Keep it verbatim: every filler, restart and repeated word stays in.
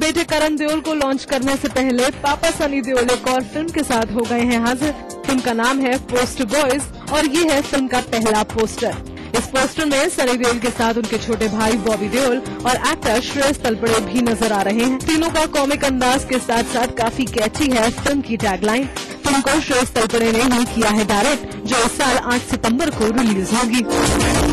बेटे करण देओल को लॉन्च करने से पहले पापा सनी देओल एक और फिल्म के साथ हो गए हैं हाजिर। फिल्म का नाम है पोस्टर बॉयज और ये है फिल्म का पहला पोस्टर। इस पोस्टर में सनी देओल के साथ उनके छोटे भाई बॉबी देओल और एक्टर श्रेयस तलपड़े भी नजर आ रहे हैं। तीनों का कॉमिक अंदाज के साथ साथ काफी कैची है फिल्म की टैगलाइन। फिल्म को श्रेयस तलपड़े ने ही किया है डायरेक्ट, जो इस साल आठ सितम्बर को रिलीज होगी।